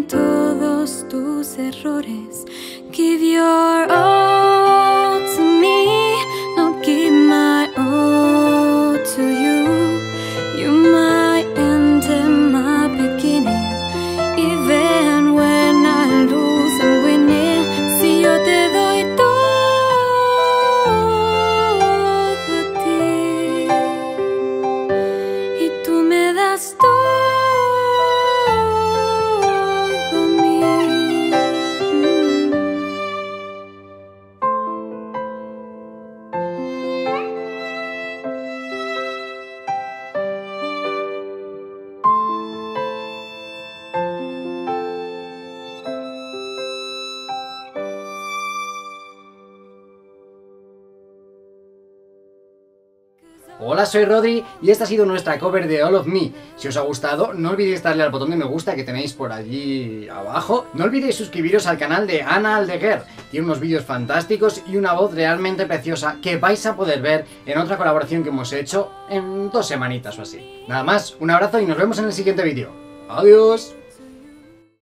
en todos tus errores. Give your all to me, I'll give my all to you. You might end in my beginning, even when I lose and win it. Si yo te doy todo a ti y tú me das todo. Hola, soy Rodri y esta ha sido nuestra cover de All of Me. Si os ha gustado, no olvidéis darle al botón de me gusta que tenéis por allí abajo. No olvidéis suscribiros al canal de Ana Aldeguer. Tiene unos vídeos fantásticos y una voz realmente preciosa que vais a poder ver en otra colaboración que hemos hecho en 2 semanitas o así. Nada más, un abrazo y nos vemos en el siguiente vídeo. ¡Adiós!